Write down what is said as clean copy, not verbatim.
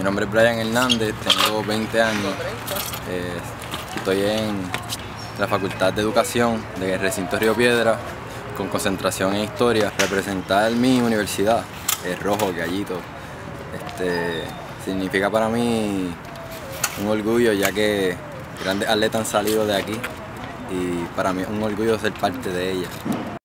Mi nombre es Bryan Hernández, tengo 20 años, estoy en la Facultad de Educación del Recinto Río Piedra, con concentración en Historia. Representar mi universidad, el rojo, gallito, significa para mí un orgullo, ya que grandes atletas han salido de aquí y para mí es un orgullo ser parte de ella.